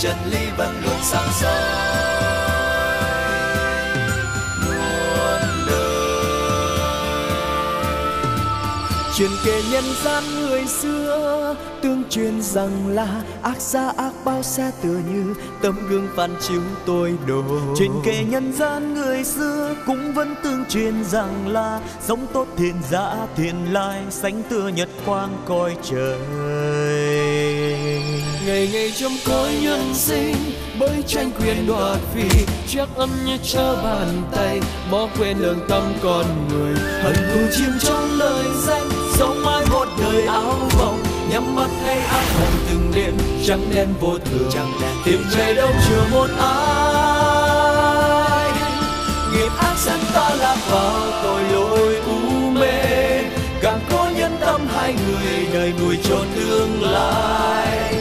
chân lý vẫn luôn sáng soi muôn đời. Truyền kể nhân gian người xưa tương truyền rằng là ác xa ác bao xa, tựa như tấm gương phản chiếu tôi đồ. Truyền kể nhân gian người xưa cũng vẫn tương truyền rằng là sống tốt thiện giả thiện lai, sánh tựa nhật quang coi trời. Ngày ngày trong cõi nhân sinh bởi tranh quyền đoạt vì chiếc âm như trơ bàn tay, bỏ quên lương tâm con người. Hận thù chim trong lời danh, sống mãi một đời áo vọng, nhắm mắt hay ác mộng từng đêm trắng đen vô thường, tìm về đâu chưa một ai. Nghiệp ác dẫn ta lạc vào tội lỗi u mê, càng có nhân tâm hai người đời nuôi cho tương lai.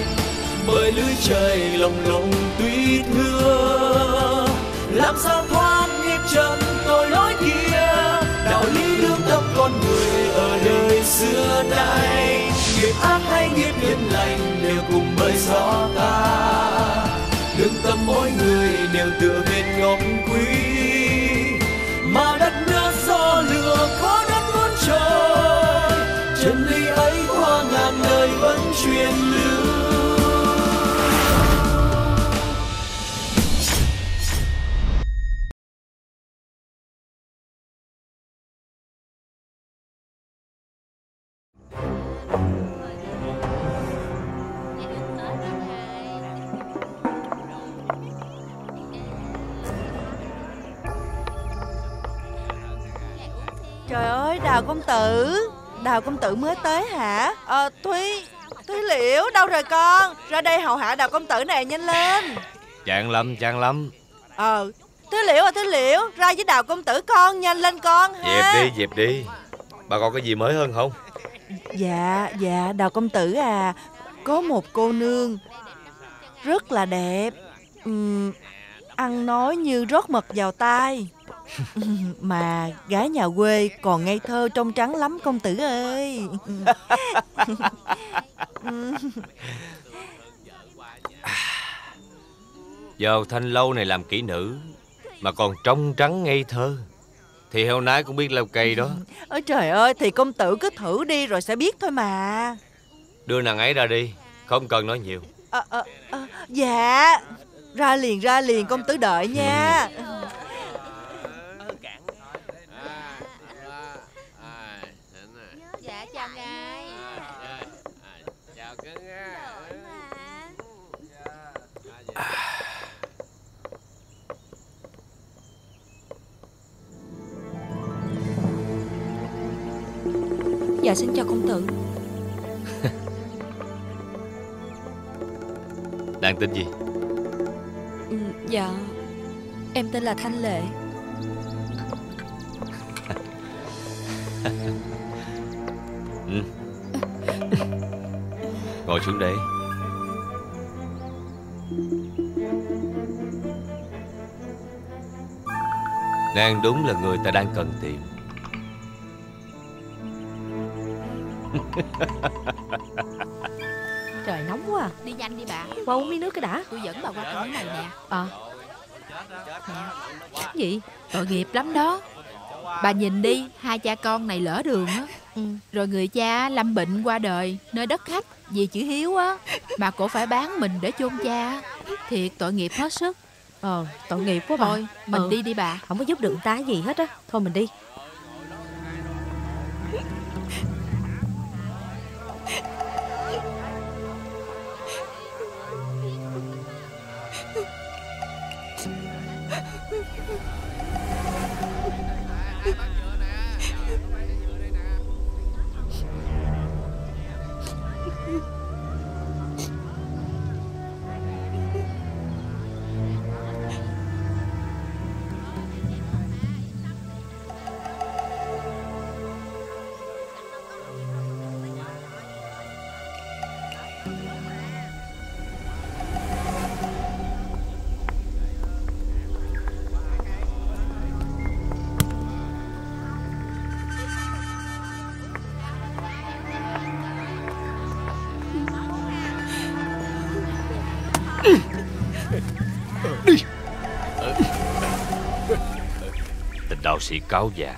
Bởi lưới trời lồng lộng tuy thưa, làm sao thoát nghiệp trần tội lỗi kia. Đạo lý lương tâm con người ở đời xưa nay, nghiệp ác hay nghiệp hiền lành đều cùng bởi gió ta. Lương tâm mỗi người đều tựa bên ngọc quý, mà đất nước do lửa khó đất muốn trời. Chân lý ấy qua ngàn đời vẫn truyền lưu. Trời ơi, Đào công tử mới tới hả? Thúy Liễu đâu rồi con? Ra đây hầu hạ Đào công tử này, nhanh lên. Chàng Lâm. Thúy Liễu, ra với Đào công tử con, nhanh lên con ha. Dẹp đi. Bà con có gì mới hơn không? Dạ, Đào công tử à, có một cô nương rất là đẹp, ăn nói như rót mật vào tai. Mà gái nhà quê còn ngây thơ trong trắng lắm công tử ơi. Vào thanh lâu này làm kỹ nữ mà còn trong trắng ngây thơ thì heo nái cũng biết leo cây đó. Ôi trời ơi, thì công tử cứ thử đi rồi sẽ biết thôi mà. Đưa nàng ấy ra đi, không cần nói nhiều. Dạ, ra liền công tử đợi nha. Dạ xin chào công tử. Nàng tên gì? Dạ, em tên là Thanh Lệ. Ngồi xuống đây. Nàng đúng là người ta đang cần tìm. Trời nóng quá à. Đi nhanh đi bà, qua uống miếng nước cái đã. Tôi dẫn bà qua cái này nè. Cái gì? Tội nghiệp lắm đó. Bà nhìn đi, hai cha con này lỡ đường á. Rồi người cha lâm bệnh qua đời nơi đất khách vì chữ hiếu á, mà cổ phải bán mình để chôn cha. Thiệt tội nghiệp hết sức. Tội nghiệp quá bà. Thôi mình đi đi bà. Không có giúp được tá gì hết á. Thôi mình đi. sĩ cáo già,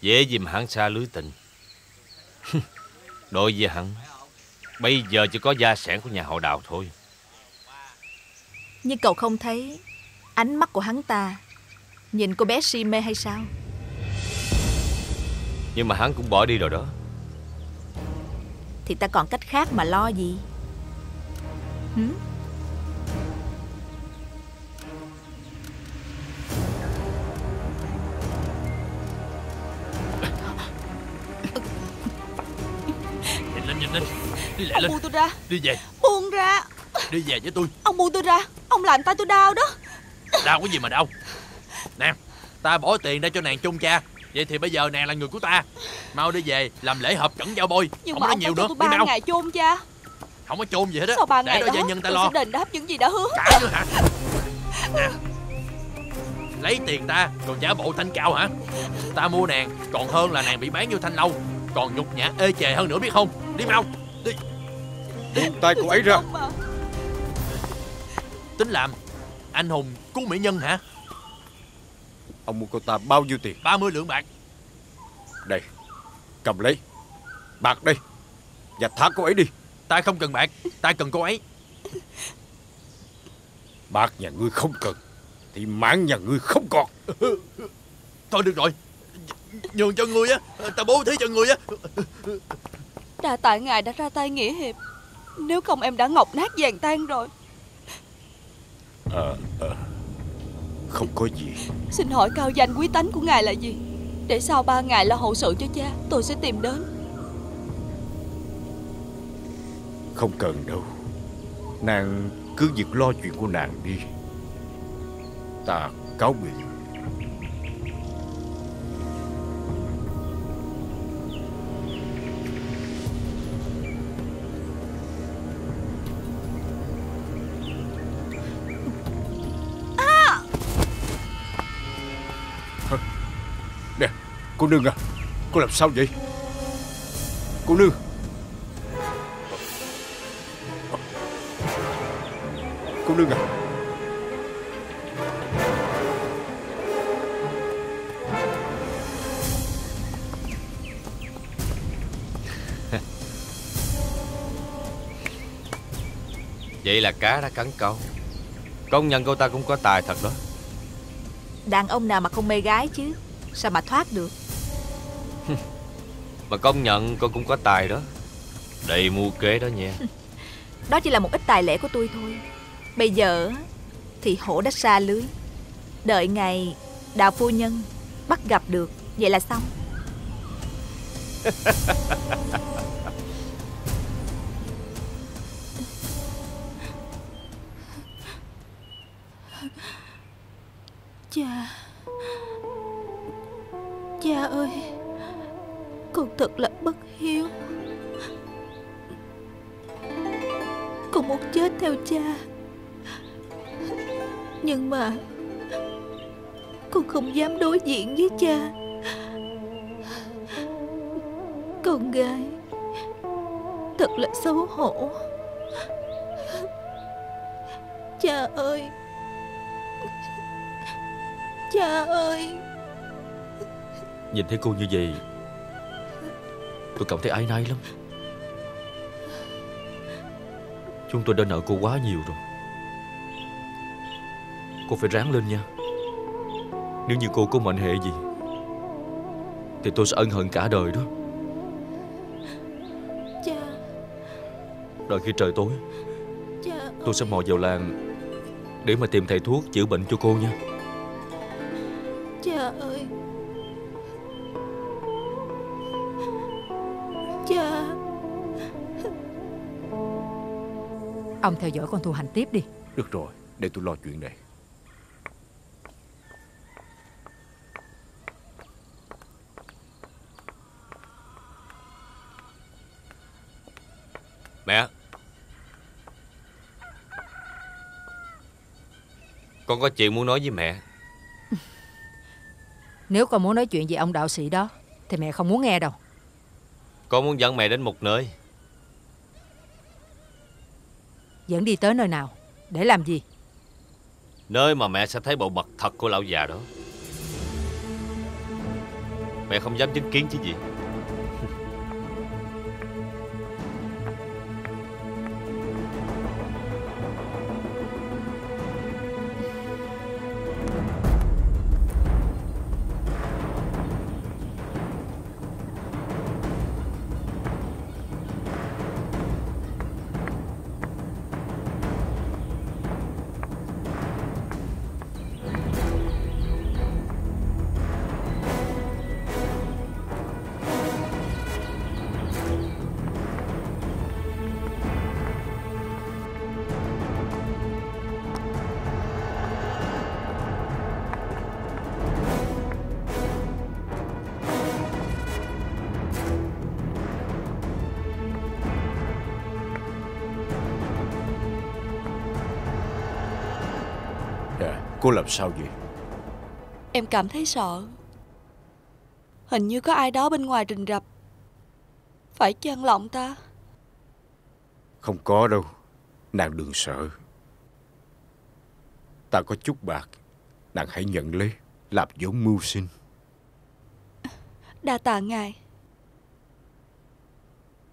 dễ dìm hắn xa lưới tình. Đối với hắn, bây giờ chỉ có gia sản của nhà họ Đào thôi. Nhưng cậu không thấy ánh mắt của hắn ta nhìn cô bé si mê hay sao? Nhưng mà hắn cũng bỏ đi rồi đó. Thì ta còn cách khác mà lo gì? Nhìn lên. Đi lẹ lên. Buông tôi ra. Đi về. Buông ra. Đi về với tôi. Ông buông tôi ra. Ông làm tay tôi đau đó. Đau cái gì mà đau? Nè, ta bỏ tiền ra cho nàng chung cha. Vậy thì bây giờ nàng là người của ta. Mau đi về làm lễ hợp chẩn giao bôi. Nhưng không mà có nhiều nữa. Tôi 3 ngày chôn cha. Không có chôn gì hết á. Sau 3 ngày đó gia nhân ta lo. Đền đáp những gì đã hứa. Cả nữa hả? Nè, lấy tiền ta còn giả bộ thanh cao hả? Ta mua nàng còn hơn là nàng bị bán vô thanh lâu, còn nhục nhã ê chề hơn nữa biết không? Đi mau. Đi. Buông tay cô ấy ra. Tính làm anh hùng cứu mỹ nhân hả? Ông mua cô ta bao nhiêu tiền? 30 lượng bạc. Đây, cầm lấy. Bạc đây. Và thả cô ấy đi. Ta không cần bạc, ta cần cô ấy. Bạc nhà ngươi không cần thì mạng nhà ngươi không còn. Thôi được rồi, nhường cho ngươi á, ta bố thí cho ngươi á. Đa tạ ngài đã ra tay nghĩa hiệp, nếu không em đã ngọc nát vàng tan rồi. Không có gì. Xin hỏi cao danh quý tánh của ngài là gì? Để sau 3 ngày lo hậu sự cho cha, tôi sẽ tìm đến. Không cần đâu. Nàng cứ việc lo chuyện của nàng đi. Ta cáo biệt. Cô nương à, cô làm sao vậy? Cô nương. Cô nương à. Vậy là cá đã cắn câu. Công nhận cô ta cũng có tài thật đó. Đàn ông nào mà không mê gái chứ, sao mà thoát được? Mà công nhận con cũng có tài đó. Đầy mưu kế đó nha. Đó chỉ là một ít tài lẻ của tôi thôi. Bây giờ thì hổ đã xa lưới. Đợi ngày Đào phu nhân bắt gặp được, vậy là xong. Cha, cha ơi, con thật là bất hiếu. Con muốn chết theo cha, nhưng mà con không dám đối diện với cha. Con gái thật là xấu hổ. Cha ơi, cha ơi. Nhìn thấy cô như vậy, tôi cảm thấy áy náy lắm. Chúng tôi đã nợ cô quá nhiều rồi. Cô phải ráng lên nha. Nếu như cô có mệnh hệ gì thì tôi sẽ ân hận cả đời đó. Cha. Đợi khi trời tối, cha, tôi sẽ mò vào làng để mà tìm thầy thuốc chữa bệnh cho cô nha. Cha ơi. Cha. Ông theo dõi con Thu Hành tiếp đi. Được rồi, để tôi lo chuyện này. Mẹ, con có chuyện muốn nói với mẹ. Nếu con muốn nói chuyện về ông đạo sĩ đó thì mẹ không muốn nghe đâu. Con muốn dẫn mẹ đến một nơi. Dẫn đi tới nơi nào? Để làm gì? Nơi mà mẹ sẽ thấy bộ mặt thật của lão già đó. Mẹ không dám chứng kiến chứ gì. Cô làm sao vậy? Em cảm thấy sợ. Hình như có ai đó bên ngoài rình rập. Phải chăng lọng ta? Không có đâu. Nàng đừng sợ. Ta có chút bạc, nàng hãy nhận lấy làm vốn mưu sinh. Đa tạ ngài.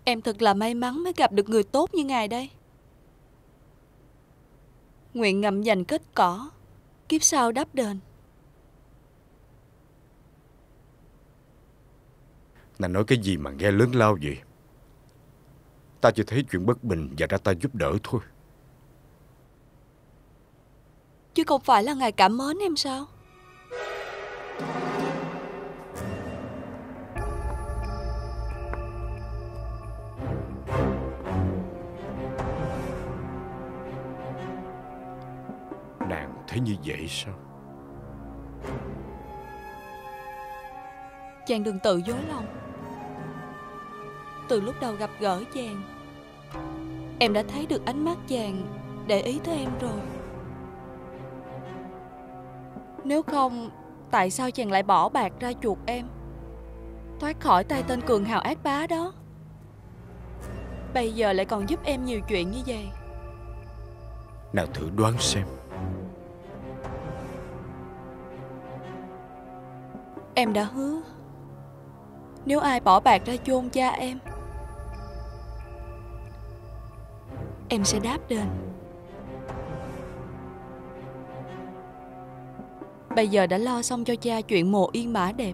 Em thật là may mắn mới gặp được người tốt như ngài đây. Nguyện ngậm dành kết cỏ, kiếp sau đáp đền. Nàng nói cái gì mà nghe lớn lao vậy? Ta chỉ thấy chuyện bất bình và ra ta giúp đỡ thôi. Chứ không phải là ngài cảm mến em sao? Thấy như vậy sao? Chàng đừng tự dối lòng. Từ lúc đầu gặp gỡ chàng, em đã thấy được ánh mắt chàng để ý tới em rồi. Nếu không, tại sao chàng lại bỏ bạc ra chuộc em, thoát khỏi tay tên cường hào ác bá đó? Bây giờ lại còn giúp em nhiều chuyện như vậy. Nào thử đoán xem. Em đã hứa, nếu ai bỏ bạc ra chôn cha em sẽ đáp đền. Bây giờ đã lo xong cho cha chuyện mồ yên mã đẹp,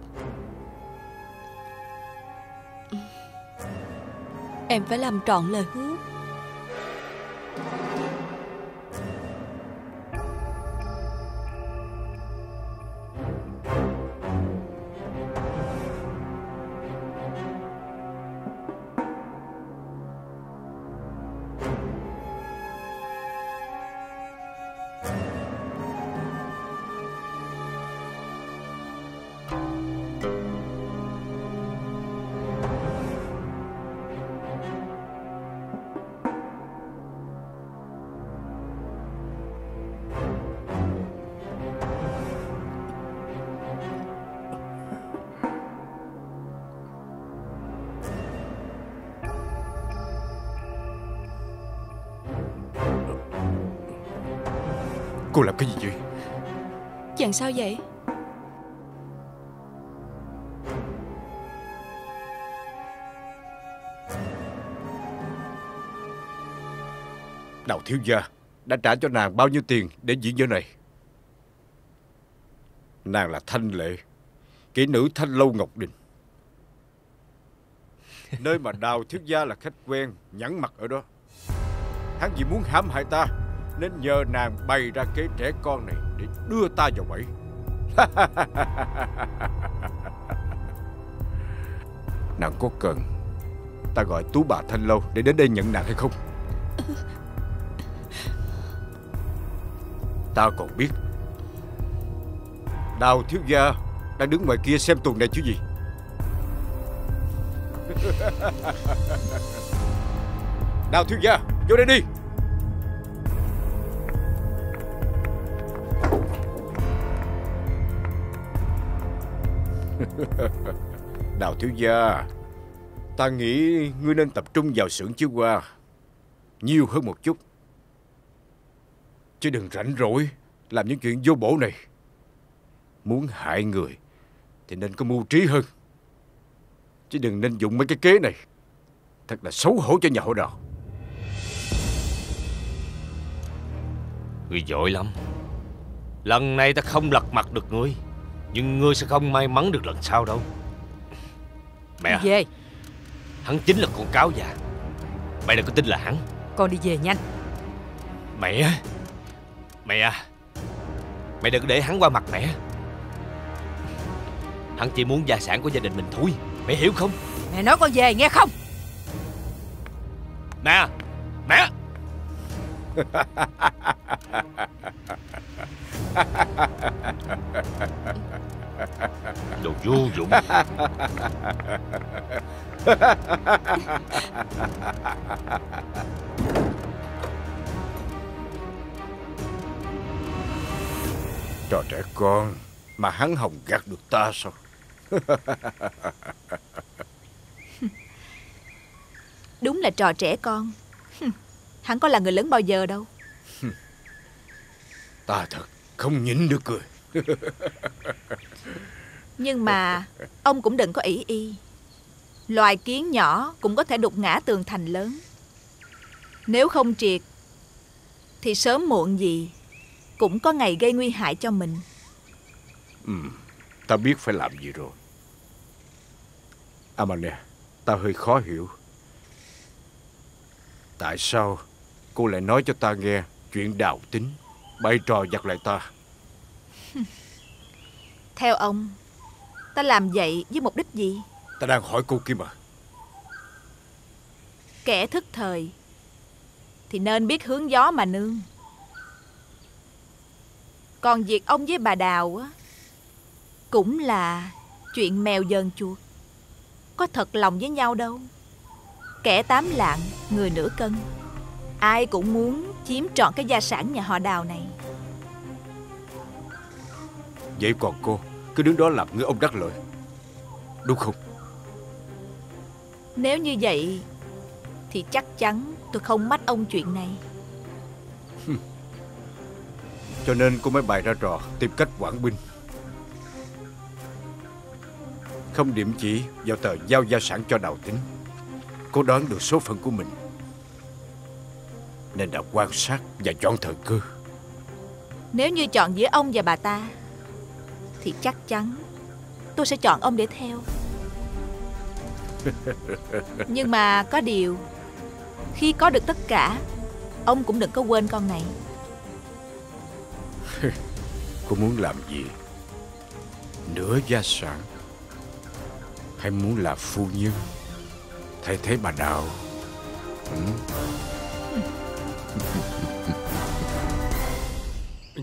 em phải làm trọn lời hứa. Cô làm cái gì vậy? Chàng sao vậy? Đào thiếu gia đã trả cho nàng bao nhiêu tiền để diễn vở này? Nàng là Thanh Lệ, kỹ nữ Thanh Lâu Ngọc Đình. Nơi mà Đào thiếu gia là khách quen, nhẵn mặt ở đó. Hắn vì muốn hãm hại ta nên nhờ nàng bày ra kế trẻ con này để đưa ta vào bẫy. Nàng có cần ta gọi tú bà Thanh Lâu để đến đây nhận nàng hay không? Ta còn biết Đào thiếu gia đang đứng ngoài kia xem tuần này chứ gì. Đào thiếu gia, vô đây đi. Đào thiếu gia, ta nghĩ ngươi nên tập trung vào xưởng chiếu hoa nhiều hơn một chút, chứ đừng rảnh rỗi làm những chuyện vô bổ này. Muốn hại người thì nên có mưu trí hơn. Chứ đừng nên dùng mấy cái kế này. Thật là xấu hổ cho nhà họ Đào. Ngươi giỏi lắm. Lần này ta không lật mặt được ngươi, nhưng ngươi sẽ không may mắn được lần sau đâu. Mẹ, đi về. Hắn chính là con cáo già. Mẹ đừng có tin là hắn. Con đi về nhanh. Mẹ, mẹ đừng để hắn qua mặt mẹ. Hắn chỉ muốn gia sản của gia đình mình thôi. Mẹ hiểu không? Mẹ nói con về nghe không? Nè, mẹ. Đồ vô dụng. Trò trẻ con mà hắn hồng gạt được ta sao? Đúng là trò trẻ con. Hắn có là người lớn bao giờ đâu. Ta thật không nhịn được cười. Nhưng mà ông cũng đừng có ỷ y. Loài kiến nhỏ cũng có thể đục ngã tường thành lớn. Nếu không triệt thì sớm muộn gì cũng có ngày gây nguy hại cho mình. Ta biết phải làm gì rồi. À mà nè, ta hơi khó hiểu. Tại sao cô lại nói cho ta nghe chuyện đào tính bày trò vặt lại ta? Theo ông, ta làm vậy với mục đích gì? Ta đang hỏi cô kia mà. Kẻ thức thời thì nên biết hướng gió mà nương. Còn việc ông với bà Đào á, cũng là chuyện mèo giờn chuột. Có thật lòng với nhau đâu. Kẻ tám lạng, người nửa cân. Ai cũng muốn chiếm trọn cái gia sản nhà họ Đào này. Vậy còn cô cứ đứng đó làm người ông đắc lợi, đúng không? Nếu như vậy thì chắc chắn tôi không mách ông chuyện này. Cho nên cô mới bày ra trò tìm cách quản binh, không điểm chỉ vào tờ giao gia sản cho Đào Tính. Cô đoán được số phận của mình nên đã quan sát và chọn thời cơ. Nếu như chọn giữa ông và bà ta thì chắc chắn tôi sẽ chọn ông để theo. Nhưng mà có điều, khi có được tất cả, ông cũng đừng có quên con này. Cô muốn làm gì? Nửa gia sản, hay muốn là phu nhân thay thế bà Đào?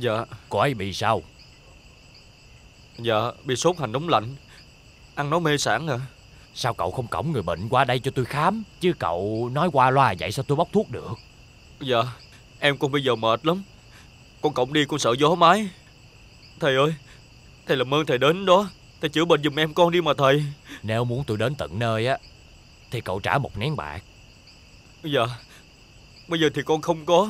Dạ. Cô ấy bị sao? Dạ, bị sốt hành nóng lạnh, ăn nó mê sản à. Sao cậu không cõng người bệnh qua đây cho tôi khám? Chứ cậu nói qua loa vậy sao tôi bóc thuốc được? Dạ, em con bây giờ mệt lắm. Con cõng đi con sợ gió mái. Thầy ơi, thầy làm ơn thầy đến đó, thầy chữa bệnh giùm em con đi mà thầy. Nếu muốn tôi đến tận nơi á thì cậu trả 1 nén bạc. Dạ, bây giờ thì con không có.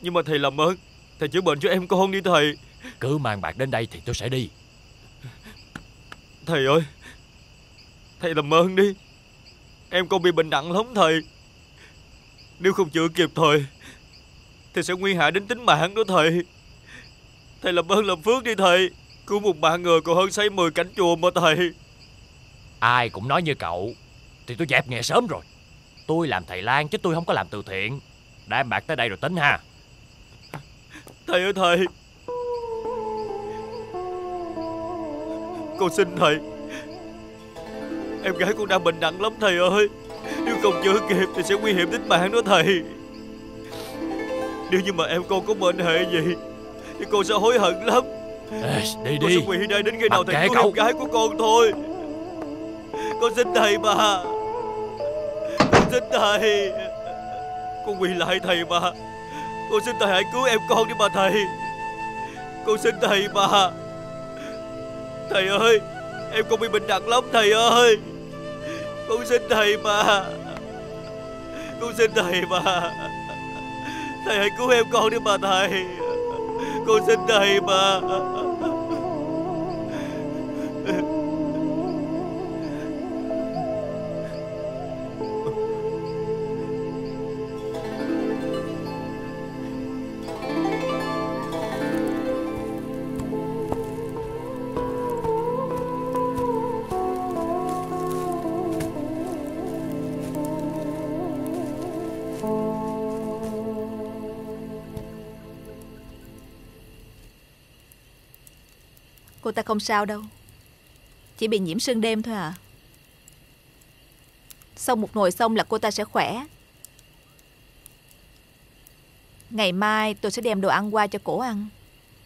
Nhưng mà thầy làm ơn, thầy chữa bệnh cho em con đi thầy. Cứ mang bạc đến đây thì tôi sẽ đi. Thầy ơi, thầy làm ơn đi. Em con bị bệnh nặng lắm thầy. Nếu không chữa kịp thời thì sẽ nguy hại đến tính mạng đó thầy. Thầy làm ơn làm phước đi thầy. Cứu một mạng người còn hơn xây 10 cảnh chùa mà thầy. Ai cũng nói như cậu thì tôi dẹp nghề sớm rồi. Tôi làm thầy lang chứ tôi không có làm từ thiện. Đã em bạc tới đây rồi tính ha. Thầy ơi thầy, con xin thầy. Em gái con đang bệnh nặng lắm thầy ơi. Nếu không chữa kịp thì sẽ nguy hiểm tính mạng đó thầy. Nếu như mà em con có mệnh hệ gì thì con sẽ hối hận lắm. Ê, đi con đi. Con sẽ quỳ đây đến khi nào thầy cứu em gái của con thôi. Con xin thầy mà. Con xin thầy. Con quỳ lại thầy mà. Con xin thầy hãy cứu em con đi mà thầy. Con xin thầy mà. Thầy ơi, em con bị bệnh nặng lắm thầy ơi. Con xin thầy mà. Con xin thầy mà. Thầy hãy cứu em con đi mà thầy. Con xin thầy mà. Cô ta không sao đâu, chỉ bị nhiễm sương đêm thôi à. Xông một nồi xong là cô ta sẽ khỏe. Ngày mai tôi sẽ đem đồ ăn qua cho cổ ăn,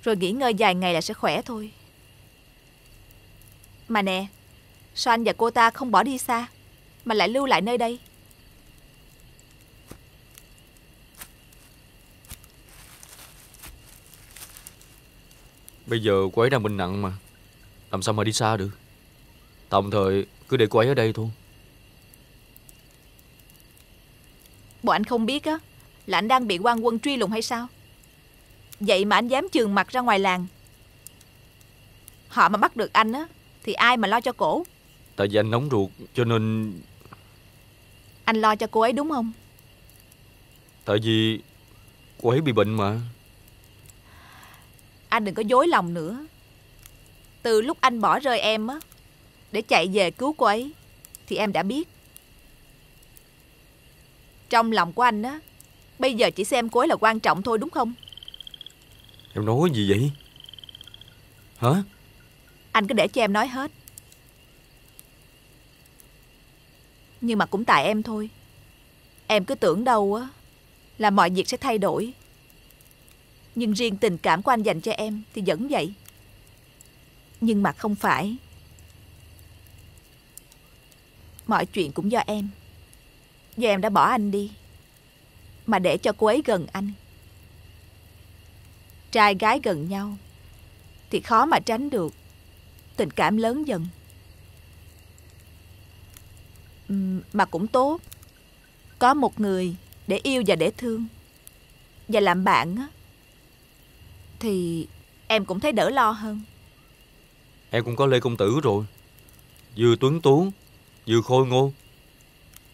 rồi nghỉ ngơi vài ngày là sẽ khỏe thôi. Mà nè, sao anh và cô ta không bỏ đi xa mà lại lưu lại nơi đây? Bây giờ cô ấy đang bệnh nặng mà, làm sao mà đi xa được. Tạm thời cứ để cô ấy ở đây thôi. Bộ anh không biết á, là anh đang bị quan quân truy lùng hay sao? Vậy mà anh dám chườn mặt ra ngoài làng. Họ mà bắt được anh á thì ai mà lo cho cổ? Tại vì anh nóng ruột cho nên... Anh lo cho cô ấy đúng không? Tại vì cô ấy bị bệnh mà. Anh đừng có dối lòng nữa. Từ lúc anh bỏ rơi em á để chạy về cứu cô ấy thì em đã biết. Trong lòng của anh á, bây giờ chỉ xem cô ấy là quan trọng thôi đúng không? Em nói gì vậy? Hả? Anh cứ để cho em nói hết. Nhưng mà cũng tại em thôi. Em cứ tưởng đâu á là mọi việc sẽ thay đổi, nhưng riêng tình cảm của anh dành cho em thì vẫn vậy. Nhưng mà không phải. Mọi chuyện cũng do em. Do em đã bỏ anh đi mà để cho cô ấy gần anh. Trai gái gần nhau thì khó mà tránh được tình cảm lớn dần. Mà cũng tốt, có một người để yêu và để thương và làm bạn á thì em cũng thấy đỡ lo hơn. Em cũng có Lê Công Tử rồi, vừa tuấn tú vừa khôi ngô,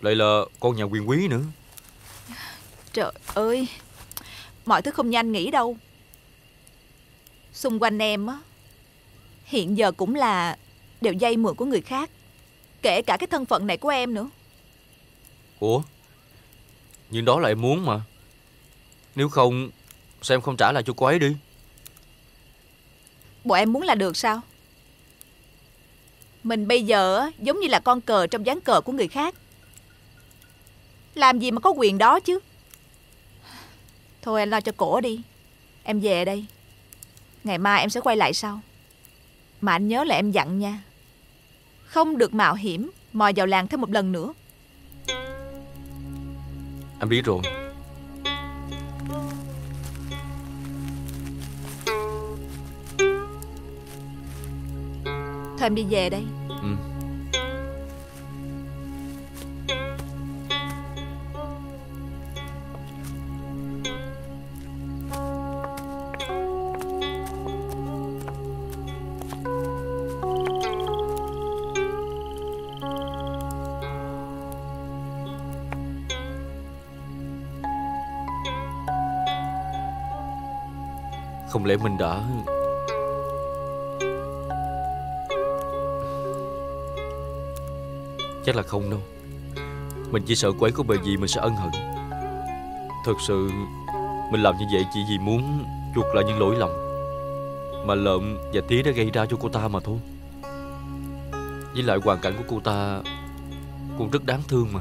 lại là con nhà quyền quý nữa. Trời ơi, mọi thứ không như anh nghĩ đâu. Xung quanh em á hiện giờ cũng là đều dây mượn của người khác, kể cả cái thân phận này của em nữa. Ủa, nhưng đó là em muốn mà. Nếu không sao em không trả lại cho cô ấy đi? Bộ em muốn là được sao? Mình bây giờ giống như là con cờ trong ván cờ của người khác, làm gì mà có quyền đó chứ. Thôi anh lo cho cổ đi, em về đây. Ngày mai em sẽ quay lại sau. Mà anh nhớ là em dặn nha, không được mạo hiểm mò vào làng thêm một lần nữa. Em biết rồi. Thôi em đi về đây. Không lẽ mình đã... Chắc là không đâu. Mình chỉ sợ cô ấy có bề gì mình sẽ ân hận. Thật sự mình làm như vậy chỉ vì muốn chuộc lại những lỗi lầm mà Lợm và Tía đã gây ra cho cô ta mà thôi. Với lại hoàn cảnh của cô ta cũng rất đáng thương mà.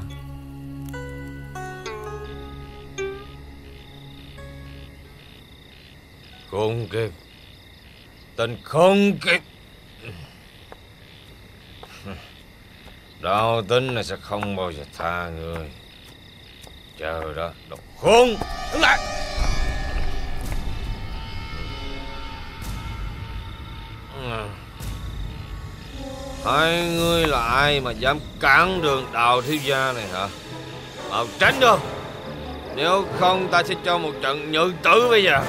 Không kịp. Tình không kịp. Đau tính là sẽ không bao giờ tha người. Chờ đó, đồ khốn. Đứng lại. Hai người là ai mà dám cản đường Đào thiếu gia này hả? Bảo tránh đâu, nếu không ta sẽ cho một trận nhự tử bây giờ.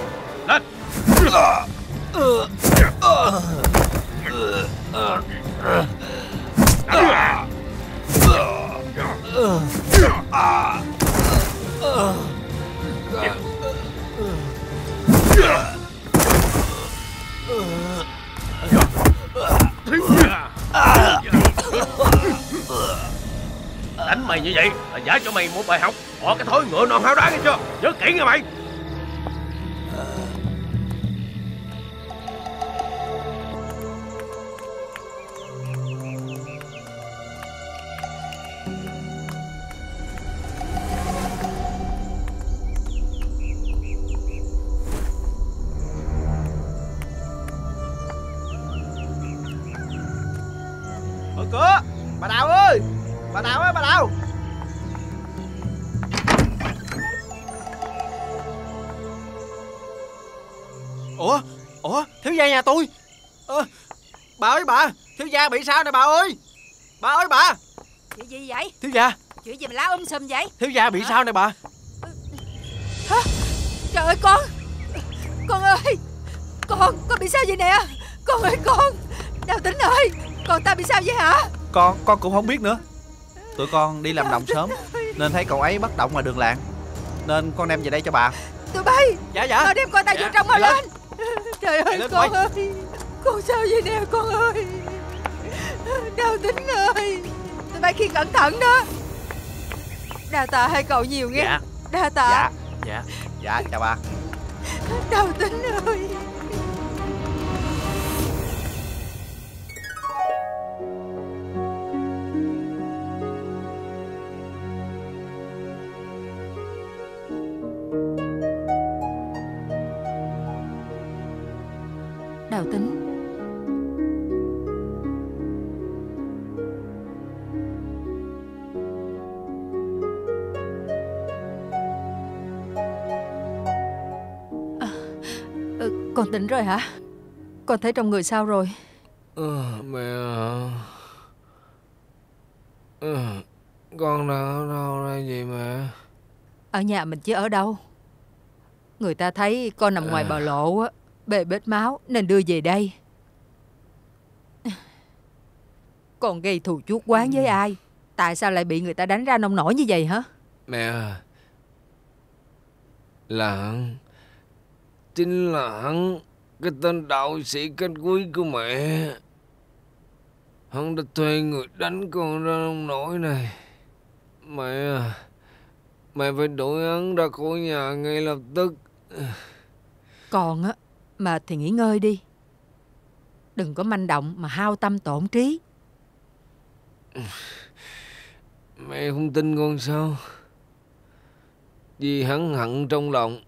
Lên. Đánh mày như vậy là giả cho mày một bài học. Bỏ cái thói ngựa non háo đá nghe chưa? Nhớ kỹ nghe mày. Ủa thiếu gia nhà tôi bà ơi bà, thiếu gia bị sao nè bà ơi. Bà ơi bà, chuyện gì vậy thiếu gia? Chuyện gì mà lá sùm vậy thiếu gia? Bị sao nè bà? Hả? Trời ơi con ơi, con bị sao vậy nè con ơi con. Đào Tĩnh ơi, con ta bị sao vậy hả con? Con cũng không biết nữa. Tụi con đi làm đồng sớm nên thấy cậu ấy bất động ngoài đường làng nên con đem về đây cho bà. Tụi bay. Dạ dạ. Con đem con ta vô trong mà lên. Trời ơi con ơi, con sao vậy nè con ơi. Đào Tĩnh ơi, tụi bay khi cẩn thận đó. Đa tạ hai cậu nhiều nghe. Dạ. Đa tạ. Dạ. Dạ. Dạ chào bà. Đào Tĩnh ơi. Đào Tĩnh, con tỉnh rồi hả? Con thấy trong người sao rồi? Mẹ con đang ở đâu đây vậy mẹ? Ở nhà mình chứ ở đâu. Người ta thấy con nằm ngoài bờ lộ á, bê bết máu nên đưa về đây. Con gây thù chuốc oán với ai? Tại sao lại bị người ta đánh ra nông nổi như vậy hả? Mẹ, là chính là hắn, cái tên đạo sĩ cánh quý của mẹ. Hắn đã thuê người đánh con ra nông nổi này. Mẹ, mẹ phải đuổi hắn ra khỏi nhà ngay lập tức. Còn á, mà thì nghỉ ngơi đi, đừng có manh động mà hao tâm tổn trí. Mẹ không tin con sao? Vì hắn hận trong lòng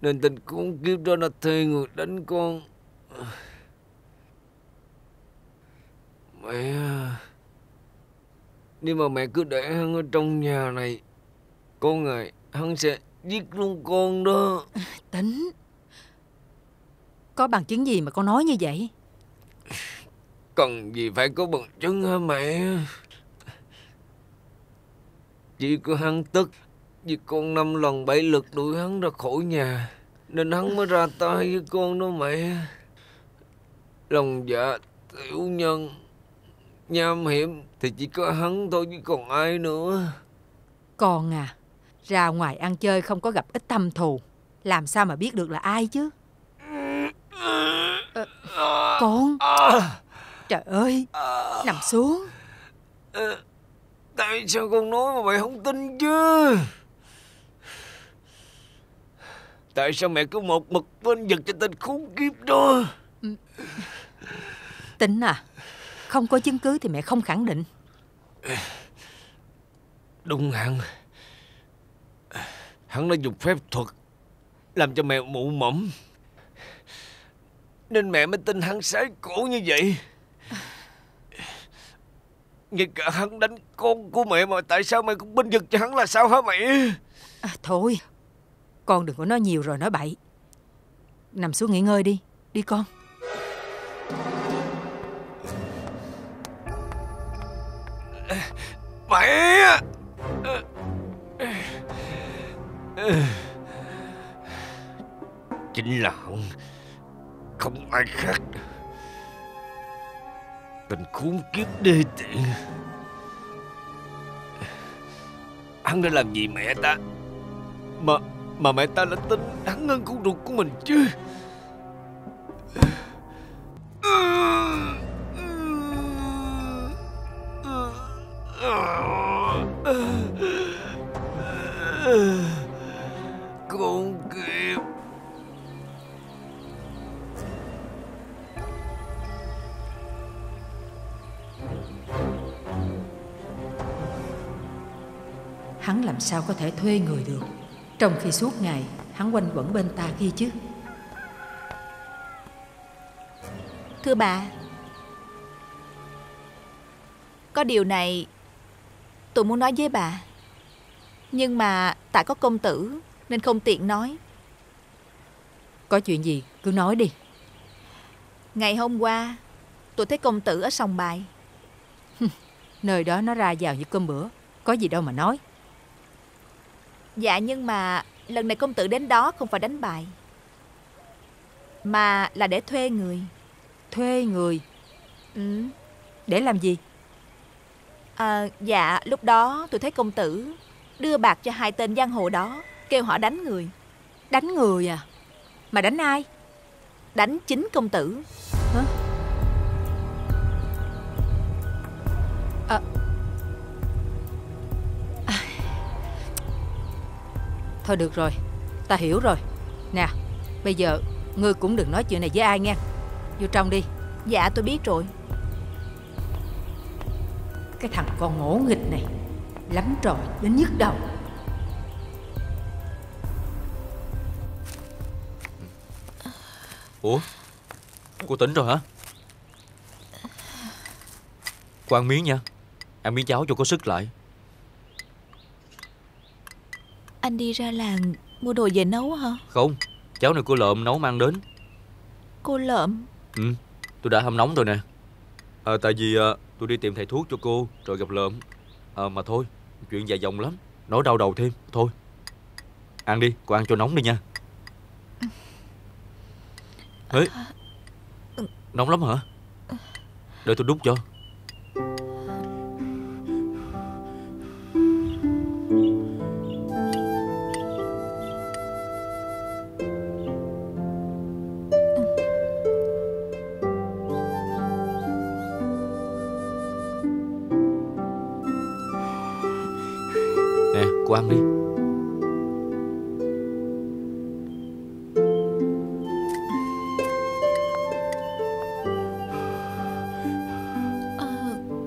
nên tình cũng kiếp đó đã thuê người đánh con. Mẹ, nếu mà mẹ cứ để hắn ở trong nhà này, có ngày hắn sẽ giết luôn con đó. Tĩnh, có bằng chứng gì mà con nói như vậy? Cần gì phải có bằng chứng hả mẹ? Chỉ có hắn tức vì con 5 lần 7 lượt đuổi hắn ra khỏi nhà nên hắn mới ra tay với con đó mẹ. Lòng dạ tiểu nhân, nham hiểm thì chỉ có hắn thôi chứ còn ai nữa. Con à, ra ngoài ăn chơi không có gặp ít thâm thù, làm sao mà biết được là ai chứ? Con, trời ơi, nằm xuống. Tại sao con nói mà mày không tin chứ? Tại sao mẹ cứ một mực bên vực cho tên khốn kiếp đó? Tĩnh à, không có chứng cứ thì mẹ không khẳng định. Đúng hẳn, hắn đã dùng phép thuật làm cho mẹ mụ mẫm nên mẹ mới tin hắn sái cổ như vậy. Ngay cả hắn đánh con của mẹ mà tại sao mẹ cũng bênh vực cho hắn là sao hả mẹ? Thôi, con đừng có nói nhiều rồi nói bậy. Nằm xuống nghỉ ngơi đi, đi con. Mẹ! Chính là hắn, không ai khác. Tình khốn kiếp đê tiện, hắn đã làm gì mẹ ta mà mẹ ta lại tin hắn hơn con ruột của mình chứ? Khốn kiếp. Hắn làm sao có thể thuê người được, trong khi suốt ngày hắn quanh quẩn bên ta kia chứ? Thưa bà, có điều này tôi muốn nói với bà, nhưng mà tại có công tử nên không tiện nói. Có chuyện gì Cứ nói đi. Ngày hôm qua tôi thấy công tử ở sòng bài. Nơi đó nó ra vào như cơm bữa, có gì đâu mà nói. Dạ nhưng mà lần này công tử đến đó không phải đánh bài, mà là để thuê người. Thuê người? Ừ. Để làm gì? À, dạ lúc đó tôi thấy công tử đưa bạc cho hai tên giang hồ đó, kêu họ đánh người. Đánh người à? Mà đánh ai? Đánh chính công tử. Hả? Thôi được rồi, ta hiểu rồi. Nè, bây giờ ngươi cũng đừng nói chuyện này với ai nghe. Vô trong đi. Dạ tôi biết rồi. Cái thằng con ngỗ nghịch này lắm trò đến nhức đầu. Ủa, cô tỉnh rồi hả? Cô ăn miếng nha. Ăn miếng cháo cho có sức lại. Anh đi ra làng mua đồ về nấu hả? Không, cháo này cô Lợm nấu mang đến. Cô Lợm? Ừ, tôi đã hâm nóng rồi nè. Tại vì tôi đi tìm thầy thuốc cho cô rồi gặp Lợm. Mà thôi, chuyện dài dòng lắm, nói đau đầu thêm. Thôi, ăn đi, cô ăn cho nóng đi nha. Ê, nóng lắm hả? Để tôi đút cho. Cô ăn đi.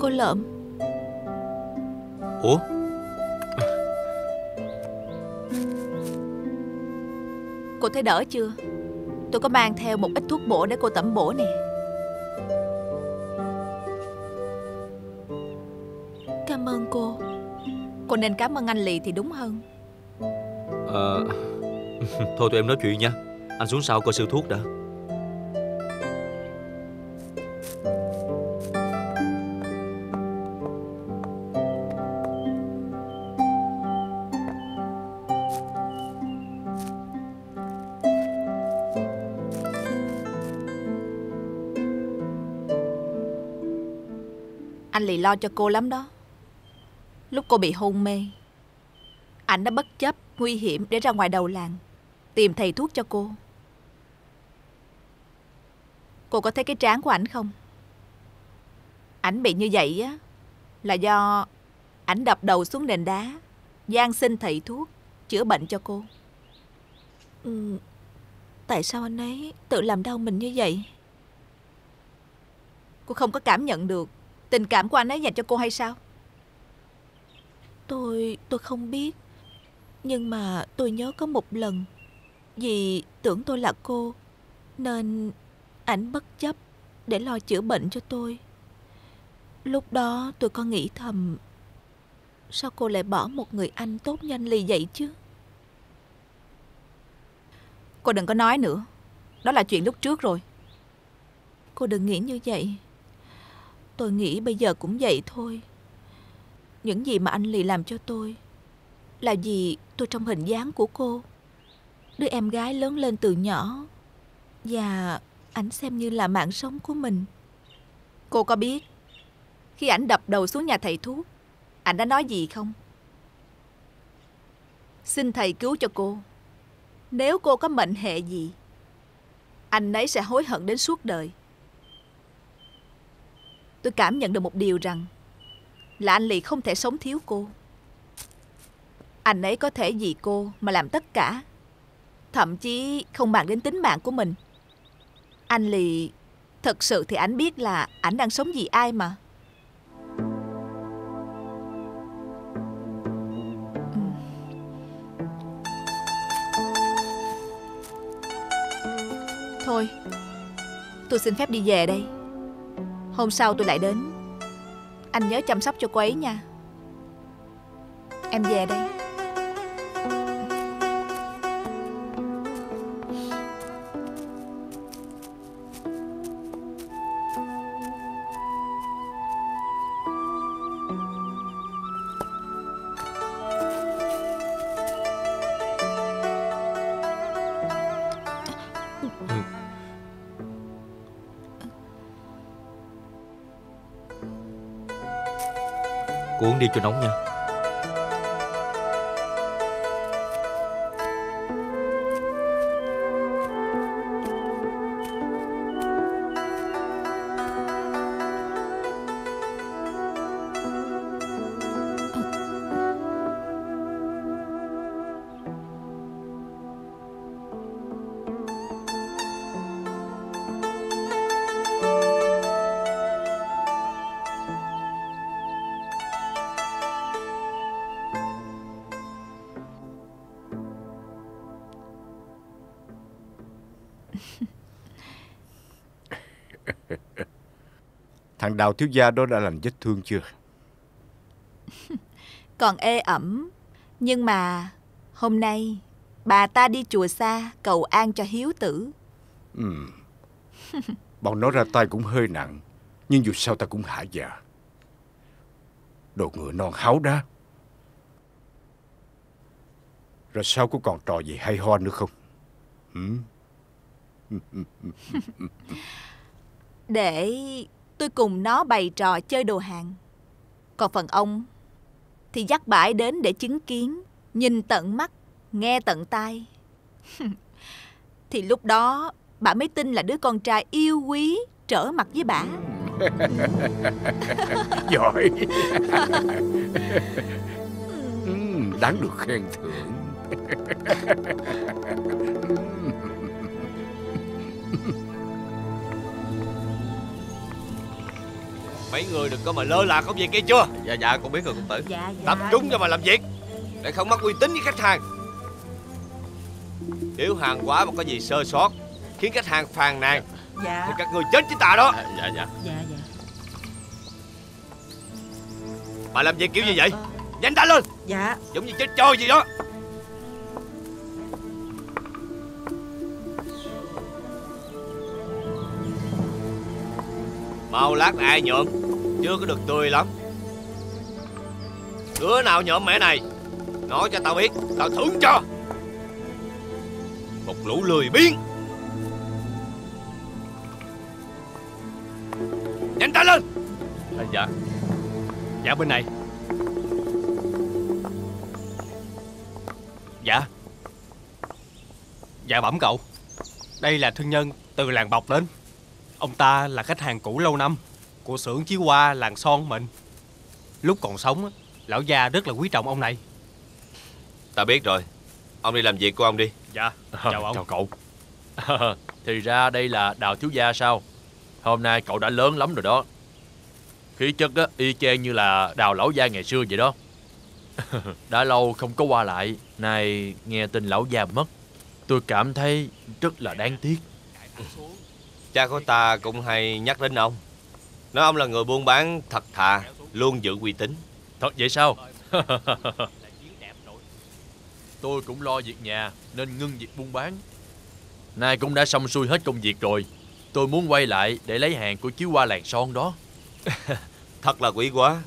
Cô Lợm. Ủa? Cô thấy đỡ chưa? Tôi có mang theo một ít thuốc bổ để cô tẩm bổ nè. Cảm ơn cô. Cô nên cảm ơn anh Lì thì đúng hơn. Thôi tụi em nói chuyện nha. Anh xuống sau coi siêu thuốc đã. Anh Lì lo cho cô lắm đó. Lúc cô bị hôn mê, ảnh đã bất chấp nguy hiểm để ra ngoài đầu làng tìm thầy thuốc cho cô. Cô có thấy cái trán của ảnh không? Ảnh bị như vậy á là do ảnh đập đầu xuống nền đá, van xin thầy thuốc chữa bệnh cho cô. Ừ, tại sao anh ấy tự làm đau mình như vậy? Cô không có cảm nhận được tình cảm của anh ấy dành cho cô hay sao? Tôi không biết. Nhưng mà tôi nhớ có một lần, vì tưởng tôi là cô nên ảnh bất chấp để lo chữa bệnh cho tôi. Lúc đó tôi có nghĩ thầm, sao cô lại bỏ một người anh tốt như anh Lì vậy chứ? Cô đừng có nói nữa. Đó là chuyện lúc trước rồi. Cô đừng nghĩ như vậy. Tôi nghĩ bây giờ cũng vậy thôi. Những gì mà anh Lì làm cho tôi là vì tôi trong hình dáng của cô, đứa em gái lớn lên từ nhỏ, và ảnh xem như là mạng sống của mình. Cô có biết khi ảnh đập đầu xuống nhà thầy thuốc, ảnh đã nói gì không? Xin thầy cứu cho cô. Nếu cô có mệnh hệ gì, anh ấy sẽ hối hận đến suốt đời. Tôi cảm nhận được một điều rằng là anh Lì không thể sống thiếu cô. Anh ấy có thể vì cô mà làm tất cả, thậm chí không mang đến tính mạng của mình. Anh Lì, thật sự thì ảnh biết là ảnh đang sống vì ai mà. Thôi, tôi xin phép đi về đây. Hôm sau tôi lại đến. Anh nhớ chăm sóc cho cô ấy nha. Em về đây. Cuốn đi cho nóng nha. Thằng Đào thiếu gia đó đã lành vết thương chưa? Còn ê ẩm. Nhưng mà hôm nay bà ta đi chùa xa cầu an cho hiếu tử. Bọn nó ra tay cũng hơi nặng, nhưng dù sao ta cũng hả dạ. Đồ ngựa non háo đá. Rồi sao có còn trò gì hay ho nữa không? Để tôi cùng nó bày trò chơi đồ hàng. Còn phần ông thì dắt bãi đến để chứng kiến, nhìn tận mắt, nghe tận tai. Thì lúc đó bà mới tin là đứa con trai yêu quý trở mặt với bà. Giỏi. Đáng được khen thưởng. Mấy người đừng có mà lơ là không vậy kia chưa? Dạ dạ con biết rồi công tử. Tập trung cho mà làm việc để không mất uy tín với khách hàng. Nếu hàng quá mà có gì sơ sót khiến khách hàng phàn nàn thì các người chết chính tà đó. Dạ. Bà làm việc kiểu gì vậy? Nhanh tay lên. Dạ. Giống như chết trôi gì đó. Mau lát ai nhuộm chưa có được tươi lắm. Đứa nào nhuộm mẹ này nói cho tao biết, tao thưởng cho. Một lũ lười biếng. Nhanh tay lên. Dạ bên này. Dạ bẩm cậu. Đây là thương nhân từ làng Bọc đến. Ông ta là khách hàng cũ lâu năm của xưởng chiếu hoa làng Son mình. Lúc còn sống, lão gia rất là quý trọng ông này. Ta biết rồi. Ông đi làm việc của ông đi. Dạ. Chào ông. Chào cậu. Thì ra đây là Đào thiếu gia sao? Hôm nay cậu đã lớn lắm rồi đó. Khí chất á, y chang như là Đào lão gia ngày xưa vậy đó. Đã lâu không có qua lại. Nay nghe tin lão gia mất, tôi cảm thấy rất là đáng tiếc. Cha của ta cũng hay nhắc đến ông, nói ông là người buôn bán thật thà, luôn giữ uy tín. Thật vậy sao? Tôi cũng lo việc nhà nên ngưng việc buôn bán. Nay cũng đã xong xuôi hết công việc rồi. Tôi muốn quay lại để lấy hàng của chiếu hoa làng Son đó. Thật là quý quá.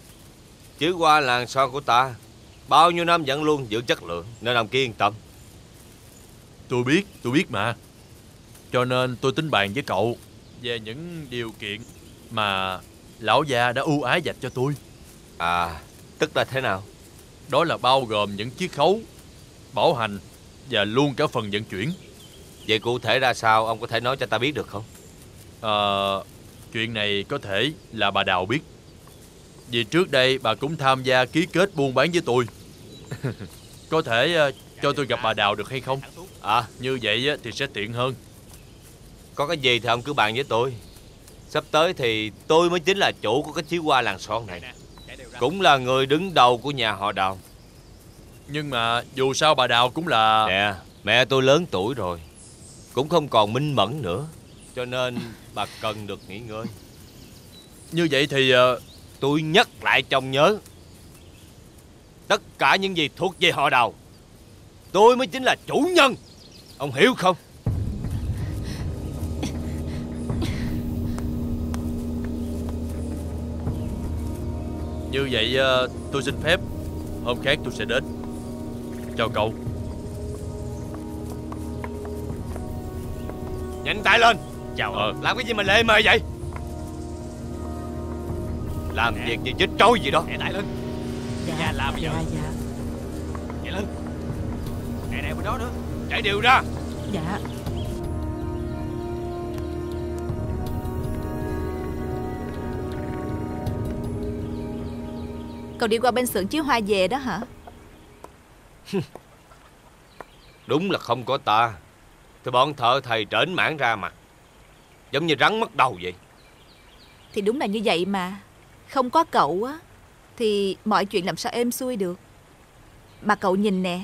Chiếu hoa làng Son của ta bao nhiêu năm vẫn luôn giữ chất lượng, nên ông kia yên tâm. Tôi biết mà. Cho nên tôi tính bàn với cậu về những điều kiện mà lão gia đã ưu ái dành cho tôi. À, tức là thế nào? Đó là bao gồm những chiết khấu, bảo hành và luôn cả phần vận chuyển. Vậy cụ thể ra sao, ông có thể nói cho ta biết được không? Chuyện này có thể là bà Đào biết, vì trước đây bà cũng tham gia ký kết buôn bán với tôi. Có thể cho tôi gặp bà Đào được hay không? À, như vậy thì sẽ tiện hơn. Có cái gì thì ông cứ bàn với tôi. Sắp tới thì tôi mới chính là chủ của cái chiếu hoa làng Son này, cũng là người đứng đầu của nhà họ Đào. Nhưng mà dù sao bà Đào cũng là... Nè, mẹ tôi lớn tuổi rồi, cũng không còn minh mẫn nữa, cho nên bà cần được nghỉ ngơi. Như vậy thì tôi nhắc lại trong nhớ, tất cả những gì thuộc về họ Đào tôi mới chính là chủ nhân. Ông hiểu không? Như vậy tôi xin phép, hôm khác tôi sẽ đến. Chào cậu. Nhanh tay lên. Chào. Làm cái gì mà lê mê vậy? Làm việc như chết trôi gì đó. Nhanh tay lên. Dạ làm gì vậy? Dạ. Chạy lên. Nè nè bên đó nữa. Chạy đều ra. Dạ. Cậu đi qua bên xưởng chiếu hoa về đó hả? Đúng là không có ta thì bọn thợ thầy trễn mảng ra mặt, giống như rắn mất đầu vậy. Thì đúng là như vậy mà. Không có cậu á thì mọi chuyện làm sao êm xuôi được. Mà cậu nhìn nè,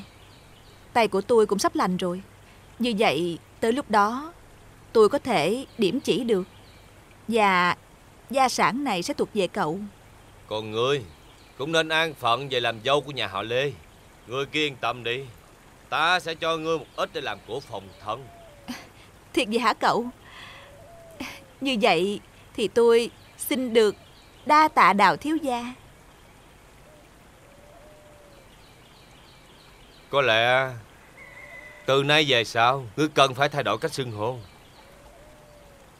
tay của tôi cũng sắp lành rồi. Như vậy tới lúc đó tôi có thể điểm chỉ được, và gia sản này sẽ thuộc về cậu. Còn ngươi cũng nên an phận về làm dâu của nhà họ Lê. Ngươi cứ yên tâm đi, ta sẽ cho ngươi một ít để làm của phòng thân. Thiệt vậy hả cậu? Như vậy thì tôi xin được đa tạ Đào thiếu gia. Có lẽ từ nay về sau ngươi cần phải thay đổi cách xưng hô.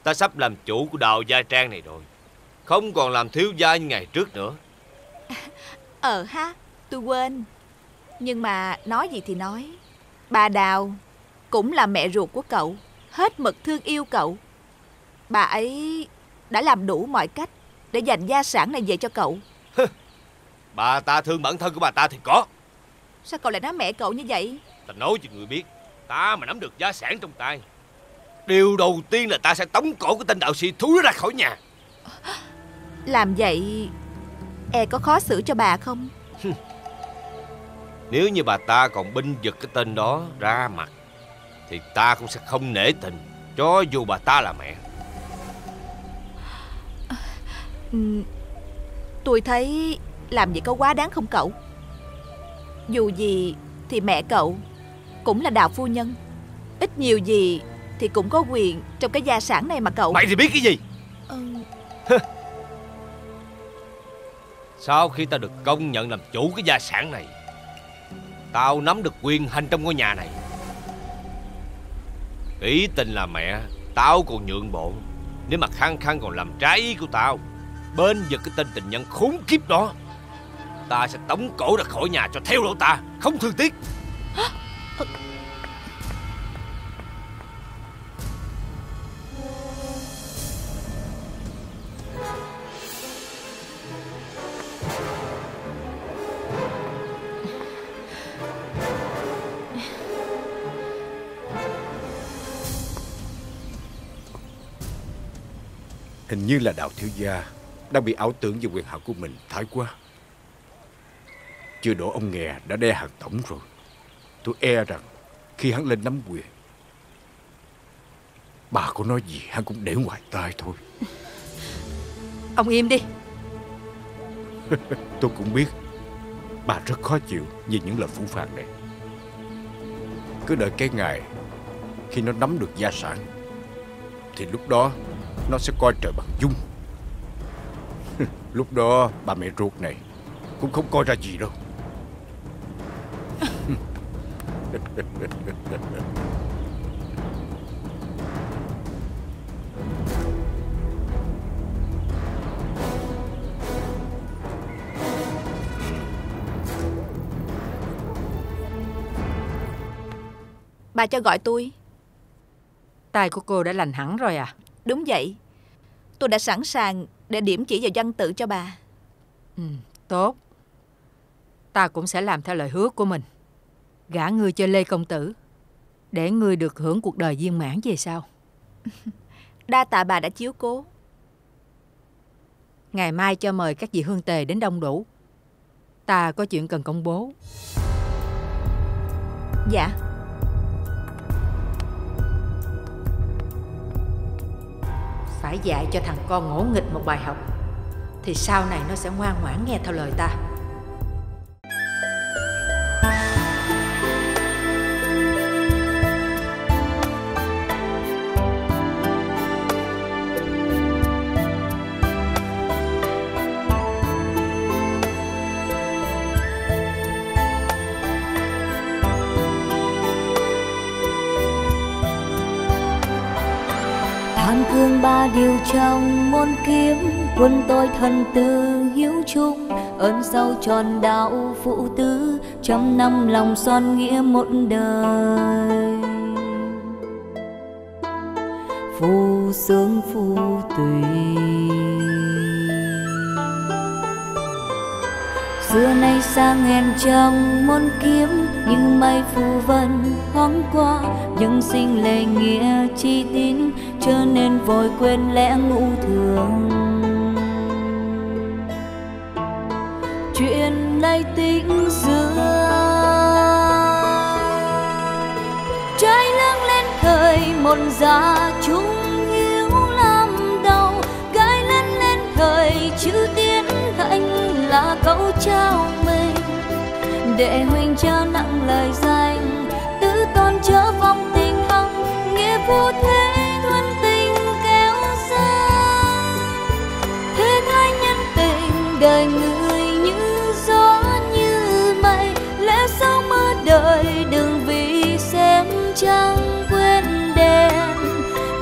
Ta sắp làm chủ của Đào gia trang này rồi, không còn làm thiếu gia như ngày trước nữa. Ha, tôi quên. Nhưng mà nói gì thì nói, bà Đào cũng là mẹ ruột của cậu, hết mực thương yêu cậu. Bà ấy đã làm đủ mọi cách để dành gia sản này về cho cậu. Bà ta thương bản thân của bà ta thì có. Sao cậu lại nói mẹ cậu như vậy? Ta nói cho người biết, ta mà nắm được gia sản trong tay, điều đầu tiên là ta sẽ tống cổ cái tên đạo sĩ thúi ra khỏi nhà. Làm vậy e có khó xử cho bà không? Nếu như bà ta còn binh vực cái tên đó ra mặt thì ta cũng sẽ không nể tình, cho dù bà ta là mẹ. Tôi thấy làm vậy có quá đáng không cậu? Dù gì thì mẹ cậu cũng là Đào phu nhân, ít nhiều gì thì cũng có quyền trong cái gia sản này mà cậu. Mày thì biết cái gì? Sau khi ta được công nhận làm chủ cái gia sản này, tao nắm được quyền hành trong ngôi nhà này. Ý tình là mẹ, tao còn nhượng bộ. Nếu mà khăng khăng còn làm trái ý của tao, bên vực cái tên tình nhân khốn kiếp đó, ta sẽ tống cổ ra khỏi nhà cho theo lỗ ta, không thương tiếc. Hình như là Đào thiếu gia đang bị ảo tưởng về quyền hạn của mình thái quá. Chưa đổ ông nghè đã đe hàng tổng rồi. Tôi e rằng khi hắn lên nắm quyền, bà có nói gì hắn cũng để ngoài tai thôi. Ông im đi. Tôi cũng biết bà rất khó chịu vì những lời phủ phàng này. Cứ đợi cái ngày khi nó nắm được gia sản thì lúc đó nó sẽ coi trời bằng dung. Lúc đó bà mẹ ruột này cũng không coi ra gì đâu. Bà cho gọi tôi. Tay của cô đã lành hẳn rồi à? Đúng vậy, tôi đã sẵn sàng để điểm chỉ vào văn tự cho bà. Tốt. Ta cũng sẽ làm theo lời hứa của mình, gả ngươi cho Lê công tử, để ngươi được hưởng cuộc đời viên mãn về sau. Đa tạ bà đã chiếu cố. Ngày mai cho mời các vị hương tề đến đông đủ. Ta có chuyện cần công bố. Dạ. Phải dạy cho thằng con ngỗ nghịch một bài học thì sau này nó sẽ ngoan ngoãn nghe theo lời ta. Điều trong môn kiếm quân tôi thần từ hiếu trung. ơn sâu tròn đạo phụ tứ, trăm năm lòng son nghĩa một đời. Phù sướng phù tùy xưa nay sang hèn trong môn kiếm, nhưng mây phù vân thoáng qua, nhưng sinh lệ nghĩa chi tín, chớ nên vội quên lẽ ngũ thường. Chuyện nay tĩnh dương trái lưng lên thời một già chúng hiếu làm đầu, gái lớn lên thời chữ tiến thành là câu trao mình, để huynh trao nặng lời danh tứ tôn chớ vong tình hăng, nghĩa vô thế thuần tình kéo ra thế thái nhân tình đời người như gió như mây, lẽ sao mơ đời đừng vì xem trăng quên đèn,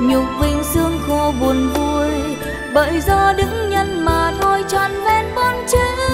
nhục vinh sương khô buồn vui bởi do đứng nhân mà thôi tròn vẹn bốn chữ.